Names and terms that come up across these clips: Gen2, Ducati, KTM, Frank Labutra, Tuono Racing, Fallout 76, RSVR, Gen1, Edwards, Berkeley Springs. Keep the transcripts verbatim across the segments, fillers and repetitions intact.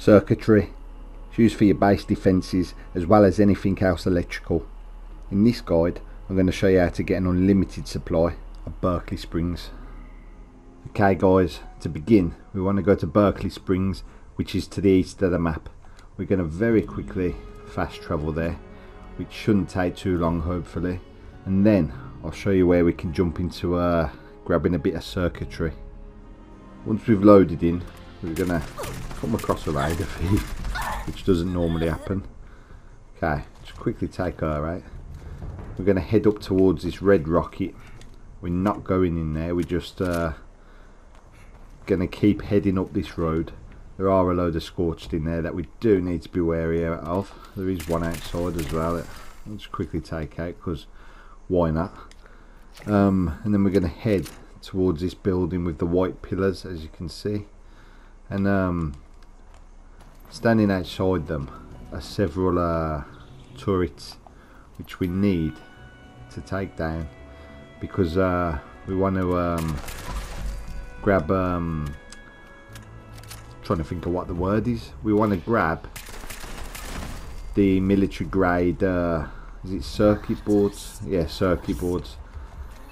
circuitry. It's used for your base defences as well as anything else electrical. In this guide I'm going to show you how to get an unlimited supply of Berkeley Springs. Okay guys, to begin we want to go to Berkeley Springs, which is to the east of the map. We're going to very quickly fast travel there, which shouldn't take too long hopefully, and then I'll show you where we can jump into uh, grabbing a bit of circuitry. Once we've loaded in, we're going to come across a rider feed, which doesn't normally happen. Okay, just quickly take her out. We're going to head up towards this red rocket. We're not going in there, we're just uh, going to keep heading up this road. There are a load of scorched in there that we do need to be wary of. There is one outside as well that I'll just quickly take out because why not. Um, and then we're going to head towards this building with the white pillars, as you can see, and um, standing outside them are several uh, turrets which we need to take down because uh, we want to um, grab um, trying to think of what the word is. We want to grab the military grade, uh, is it circuit boards? Yeah, circuit boards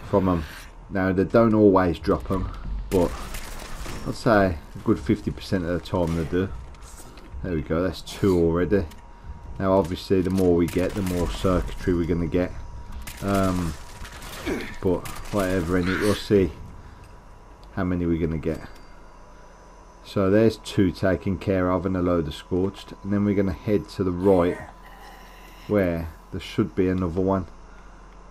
from them. Now they don't always drop them, but I'd say a good fifty percent of the time they do. There we go, that's two already. Now obviously the more we get, the more circuitry we're going to get, um, but whatever, and we'll see how many we're going to get. So there's two taken care of and a load of scorched, and then we're going to head to the right where there should be another one.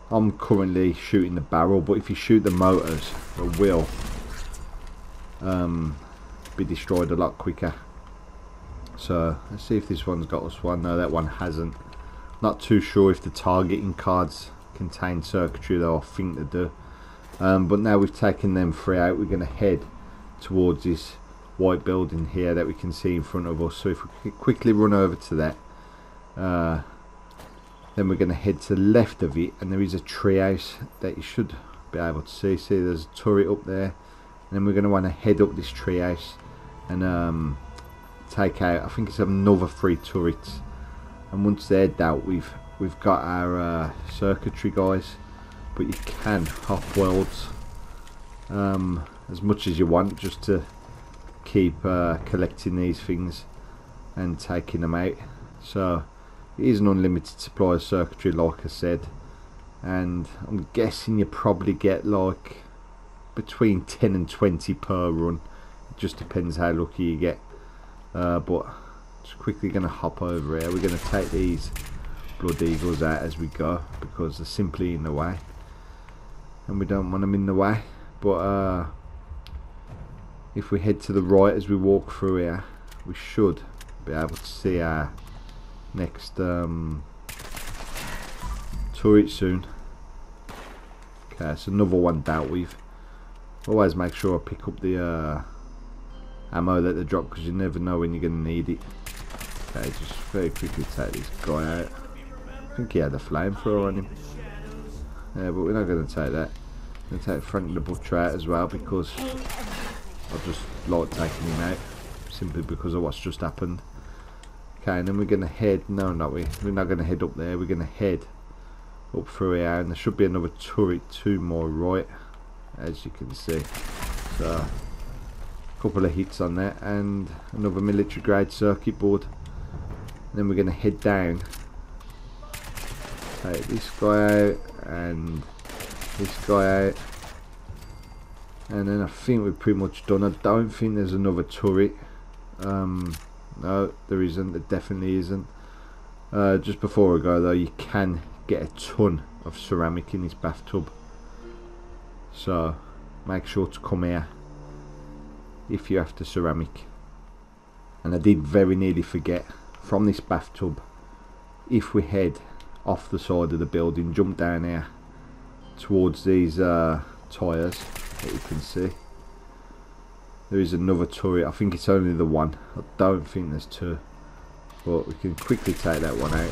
I'm currently shooting the barrel, but if you shoot the motors it will um, be destroyed a lot quicker. So let's see if this one's got us one. No, that one hasn't. Not too sure if the targeting cards contain circuitry though, I think they do. Um, but now we've taken them three out, we're going to head towards this white building here that we can see in front of us. So if we quickly run over to that, uh, then we're going to head to the left of it, and there is a treehouse that you should be able to see. See, there's a turret up there, and then we're going to want to head up this treehouse and um, take out, I think it's another three turrets, and once they're dealt with, we've got our uh, circuitry guys. But you can hop worlds um, as much as you want just to keep uh, collecting these things and taking them out. So it is an unlimited supply of circuitry like I said, and I'm guessing you probably get like between ten and twenty per run. It just depends how lucky you get, uh, but just quickly going to hop over here. We're going to take these blood eagles out as we go because they're simply in the way and we don't want them in the way. But uh, if we head to the right as we walk through here, we should be able to see our next um, turret soon. Okay, it's another one dealt with. Always make sure I pick up the uh, ammo that they drop because you never know when you're going to need it. Okay, just very quickly take this guy out. I think he had a flamethrower on him. Yeah, but we're not going to take that. We're going to take Frank Labutra out as well because I just like taking him out simply because of what's just happened. Okay, and then we're going to head, no not we, we're not going to head up there, we're going to head up through here, and there should be another turret to my right as you can see. So a couple of hits on that and another military grade circuit board. And then we're going to head down, take this guy out and this guy out. And then I think we're pretty much done. I don't think there's another turret. Um, no, there isn't. There definitely isn't. Uh, just before I go though, you can get a ton of ceramic in this bathtub. So make sure to come here if you have to ceramic. And I did very nearly forget, from this bathtub, if we head off the side of the building, jump down here towards these uh, tires that you can see, there is another turret. I think it's only the one, I don't think there's two, but we can quickly take that one out,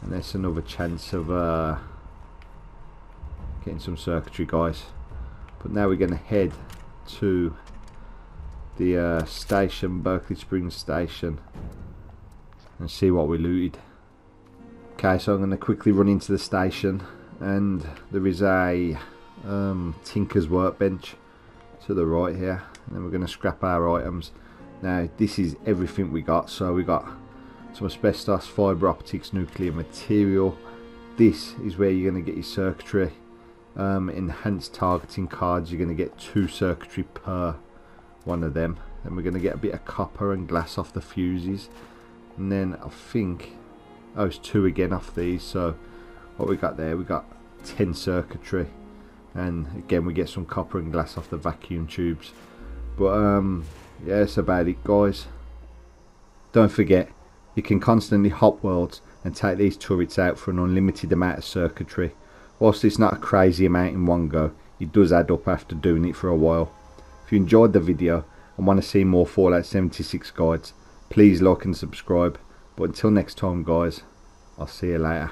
and that's another chance of uh, getting some circuitry guys. But now we're going to head to the uh, station, Berkeley Springs station, and see what we looted. Okay, so I'm going to quickly run into the station, and there is a um, tinker's workbench to the right here, and then we're going to scrap our items. Now this is everything we got, so we got some asbestos, fibre optics, nuclear material. This is where you're going to get your circuitry, um, enhanced targeting cards. You're going to get two circuitry per one of them, and we're going to get a bit of copper and glass off the fuses, and then I think oh, it's two again off these. So what we got there, we got ten circuitry, and again we get some copper and glass off the vacuum tubes. But um, yeah, that's about it, guys. Don't forget, you can constantly hop worlds and take these turrets out for an unlimited amount of circuitry. Whilst it's not a crazy amount in one go, it does add up after doing it for a while. If you enjoyed the video and want to see more Fallout seventy-six guides, please like and subscribe. But until next time, guys, I'll see you later.